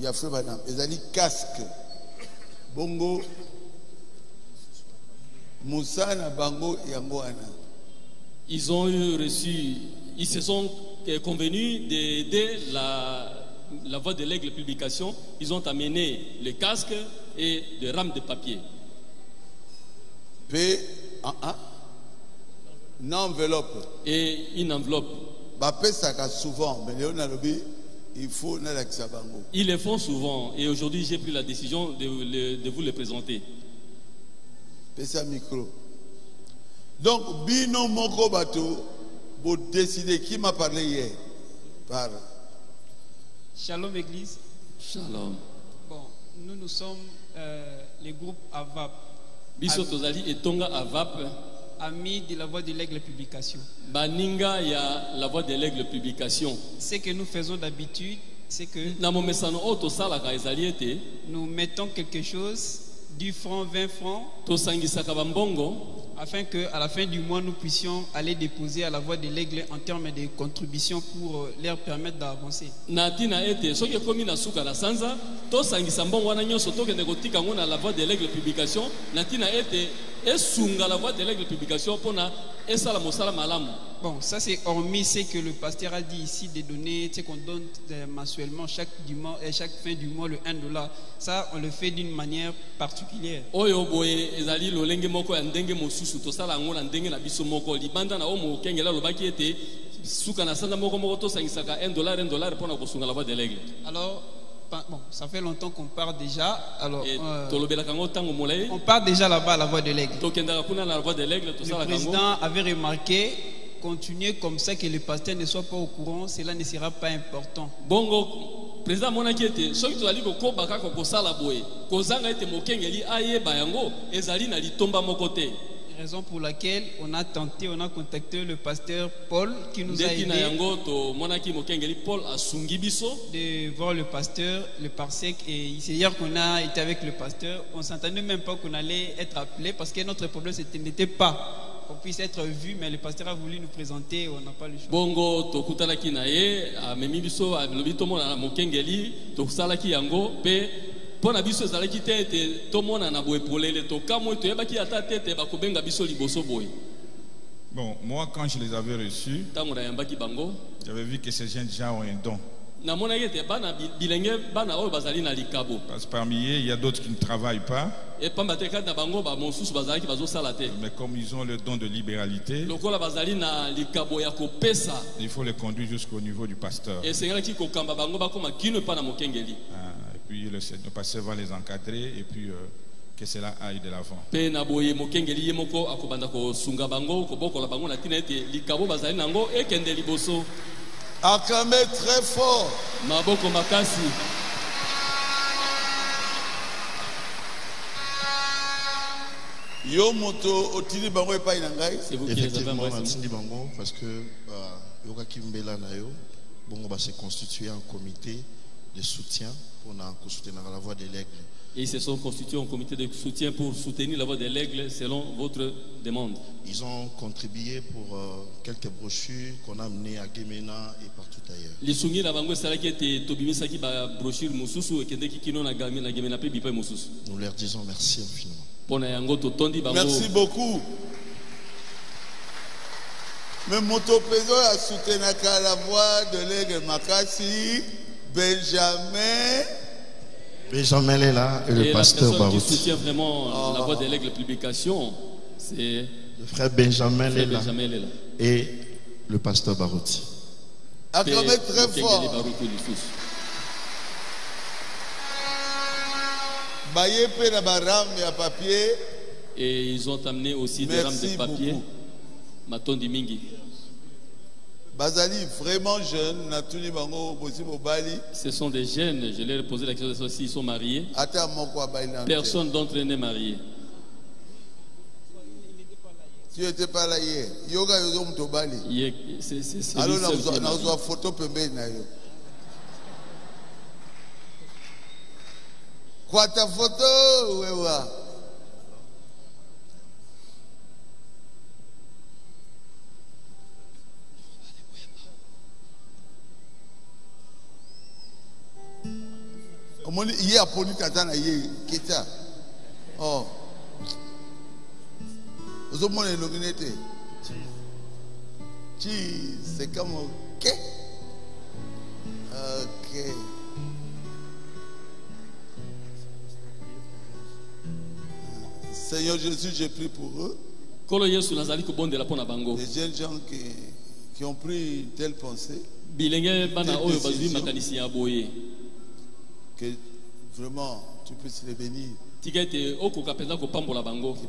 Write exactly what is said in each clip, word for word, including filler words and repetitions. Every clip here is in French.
y a feu banam ezali casque bongo Moussa na bango yango ana. Ils ont eu reçu, ils se sont convenus d'aider la la voix de l'aigle publication. Ils ont amené le casque et des rames de papier. P un un une enveloppe et une enveloppe. Bapé ça souvent mais Leonardobi il faut n'alaxa bango. Ils le font souvent et aujourd'hui j'ai pris la décision de, de vous le présenter. Pesa micro. Donc Binom Moko Batou pour décider qui m'a parlé hier par Shalom Église. Shalom. Bon, nous nous sommes euh, les groupes Avap. Bisotozali et Tonga Avap. Amis de la voix de l'aigle publication. Baninga ya la voix de l'aigle publication. Ce que nous faisons d'habitude, c'est que nous mettons quelque chose dix francs, vingt francs afin que à la fin du mois nous puissions aller déposer à la voix de l'aigle en termes de contributions pour leur permettre d'avancer. Bon, ça c'est hormis ce que le pasteur a dit ici des données, c'est qu'on donne mensuellement chaque, du mois, et chaque fin du mois le un dollar. Ça, on le fait d'une manière particulière. Alors, bon, ça fait longtemps qu'on part déjà. Alors, euh, on part déjà là-bas à la voie de l'aigle. Le président avait remarqué, continuer comme ça que les pasteurs ne soient pas au courant, cela ne sera pas important. Bongo, président Monakete, ceux qui ont dit que Kobaka Kokosala Boe, Kozanga était Mokengeli, Aye Bayango, Ezali Nali Tomba Mokote. Raison pour laquelle on a tenté, on a contacté le pasteur Paul qui nous a aidé de voir le pasteur, le parsec, et c'est hier qu'on a été avec le pasteur. On ne s'entendait même pas qu'on allait être appelé parce que notre problème n'était pas qu'on puisse être vu, mais le pasteur a voulu nous présenter, on n'a pas le choix. Bongo, tokutala kinaye, amemibiso, amlobitomon na mokengeli, tokusala ki yango pe. Bon, moi quand je les avais reçus, j'avais vu que ces gens ont un don. Parce que parmi eux, il y a d'autres qui ne travaillent pas. Mais comme ils ont le don de libéralité, il faut les conduire jusqu'au niveau du pasteur. Ah. Puis le pasteur va les encadrer et puis euh, que cela aille de l'avant. Acclamez très fort. Yo moto otili bango et pas inangai. C'est vous qui les avez embrassés. Parce que Yoka Kimbela Nayo, Bongo va se constituer un comité de soutien. On a soutenir la voix de l'aigle. Et ils se sont constitués en comité de soutien pour soutenir la voix de l'aigle selon votre demande. Ils ont contribué pour euh, quelques brochures qu'on a amenées à Guéménat et partout ailleurs. Les souvenirs d'avant-goût, c'est là qui était Tobimisaki Ba brochure Moussous et Kendé qui n'ont pas Guéménat et Bipa Moussous. Nous leur disons merci infiniment. Merci beaucoup. Mais Moto Pézo a soutenu la voix de l'aigle Makassi. Benjamin Benjamin Lella et, et le pasteur Baruti. Qui soutient vraiment oh. la voix de l'aigle publication, c'est le frère Benjamin Lella et le pasteur Baruti. Acclamez très fort. Baye pe na baram ya papier. Et ils ont amené aussi des rames de papier. Matondi mingi. Bazali, vraiment jeune, Natuni Bango, Bosimo Bali. Ce sont des jeunes, je leur ai posé la question s'ils sont mariés. Personne d'entre eux n'est marié. Tu n'étais pas là hier. Yoga Yogom Tobali. Alors, on a besoin de photo Pembe Nayo. Quoi ta photo, Wewa? Oh. C'est comme ok. Ok. Seigneur Jésus, j'ai pris pour eux. Les jeunes gens qui, qui ont pris une telle pensée, telle décision, que vraiment tu puisses les bénir, qu'ils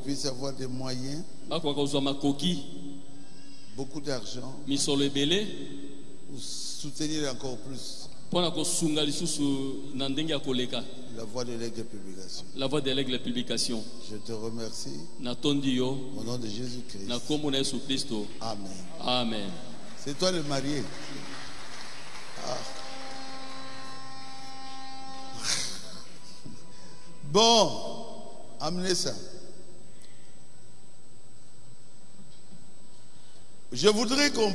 puissent avoir des moyens, beaucoup d'argent, pour soutenir encore plus la voix de l'aigle publication. La voix de l'aigle publication. Je te remercie. Natondio. Au nom de Jésus-Christ. Nakomone Jésus Christ. Amen. Amen. C'est toi le marié. Ah. Bon, amenez ça. Je voudrais qu'on